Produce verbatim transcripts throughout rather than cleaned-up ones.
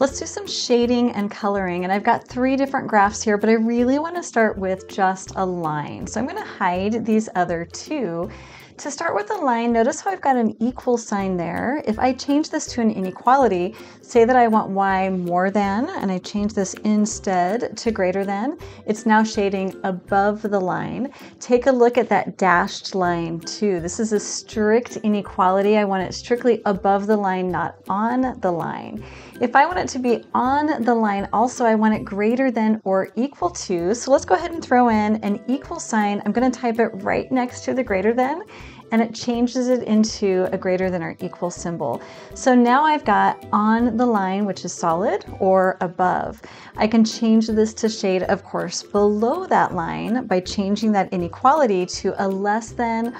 Let's do some shading and coloring, and I've got three different graphs here, but I really want to start with just a line. So I'm going to hide these other two. To start with the line, notice how I've got an equal sign there. If I change this to an inequality, say that I want y more than, and I change this instead to greater than, it's now shading above the line. Take a look at that dashed line too. This is a strict inequality. I want it strictly above the line, not on the line. If I want it to be on the line also, I want it greater than or equal to. So let's go ahead and throw in an equal sign. I'm going to type it right next to the greater than, and it changes it into a greater than or equal symbol. So now I've got on the line, which is solid, or above. I can change this to shade, of course, below that line by changing that inequality to a less than,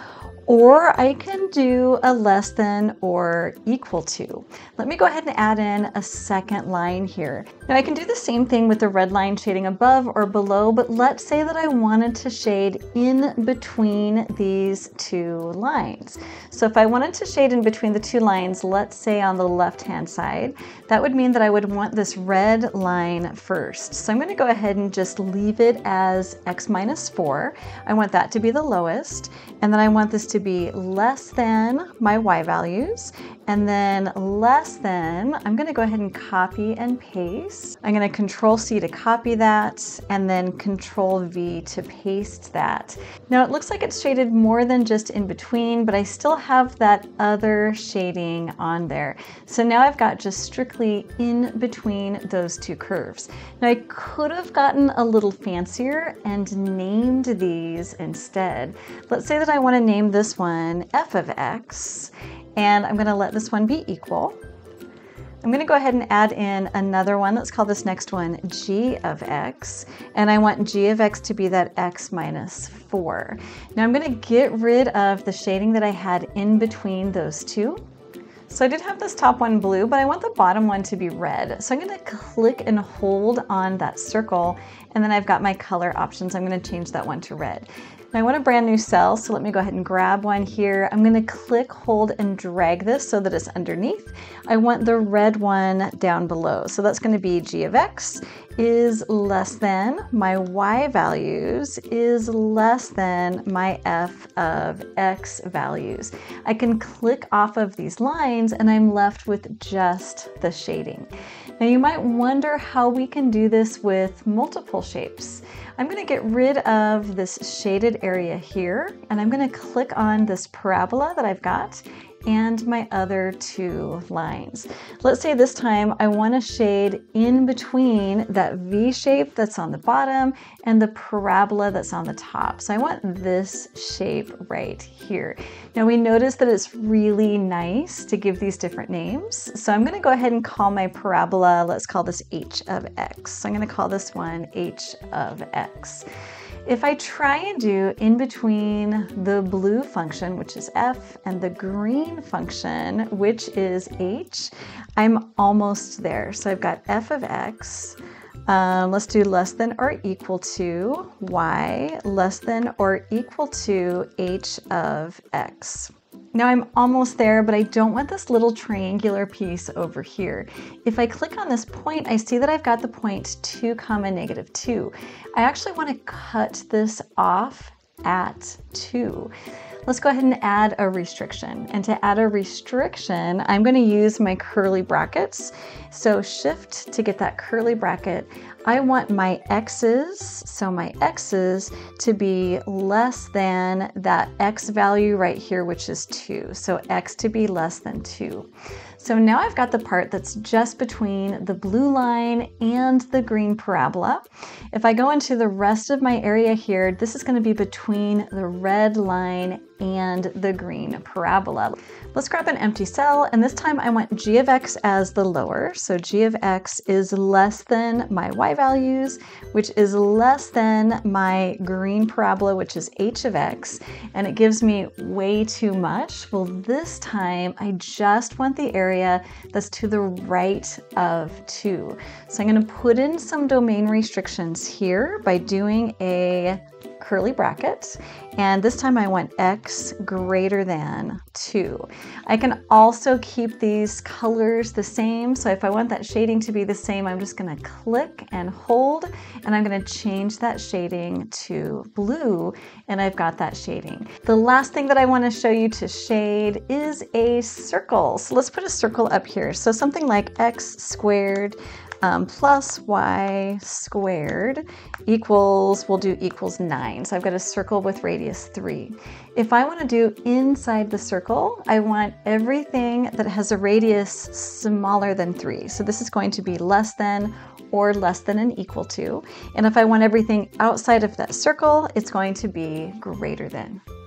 or I can do a less than or equal to. Let me go ahead and add in a second line here. Now I can do the same thing with the red line shading above or below, but let's say that I wanted to shade in between these two lines. So if I wanted to shade in between the two lines, let's say on the left-hand side, that would mean that I would want this red line first. So I'm gonna go ahead and just leave it as x minus four. I want that to be the lowest, and then I want this to be less than my y values, and then less than, I'm going to go ahead and copy and paste. I'm going to control C to copy that, and then control V to paste that. Now it looks like it's shaded more than just in between, but I still have that other shading on there. So now I've got just strictly in between those two curves. Now I could have gotten a little fancier and named these instead. Let's say that I want to name this one f of x, and I'm going to let this one be equal. I'm going to go ahead and add in another one. Let's call this next one g of x, and I want g of x to be that x minus four. Now I'm going to get rid of the shading that I had in between those two. So I did have this top one blue, but I want the bottom one to be red. So I'm going to click and hold on that circle, and then I've got my color options. I'm going to change that one to red. Now I want a brand new cell, so let me go ahead and grab one here. I'm going to click, hold, and drag this so that it's underneath. I want the red one down below. So that's going to be g of x is less than my y values is less than my f of x values. I can click off of these lines, and I'm left with just the shading. Now you might wonder how we can do this with multiple shapes. I'm going to get rid of this shaded area here, and I'm going to click on this parabola that I've got and my other two lines. Let's say this time I want to shade in between that V shape that's on the bottom and the parabola that's on the top. So I want this shape right here. Now we notice that it's really nice to give these different names. So I'm going to go ahead and call my parabola, let's call this h of x. So I'm going to call this one h of x. If I try and do in between the blue function, which is f, and the green function, which is h, I'm almost there. So I've got f of x, um, let's do less than or equal to y, less than or equal to h of x. Now I'm almost there, but I don't want this little triangular piece over here. If I click on this point, I see that I've got the point two comma negative two. I actually want to cut this off at two. Let's go ahead and add a restriction. And to add a restriction, I'm going to use my curly brackets. So shift to get that curly bracket. I want my x's, so my x's to be less than that x value right here, which is two. So x to be less than two. So now I've got the part that's just between the blue line and the green parabola. If I go into the rest of my area here, this is going to be between the red line and the green parabola. Let's grab an empty cell, and this time I want g of x as the lower. So g of x is less than my y values, which is less than my green parabola, which is h of x, and it gives me way too much. Well, this time I just want the area that's to the right of two. So I'm going to put in some domain restrictions here by doing a curly bracket, and this time I want x greater than two. I can also keep these colors the same, so if I want that shading to be the same, I'm just going to click and hold, and I'm going to change that shading to blue, and I've got that shading. The last thing that I want to show you to shade is a circle. So let's put a circle up here. So something like x squared Um, plus y squared equals, we'll do equals nine. So I've got a circle with radius three. If I want to do inside the circle, I want everything that has a radius smaller than three. So this is going to be less than or less than and equal to. And if I want everything outside of that circle, it's going to be greater than.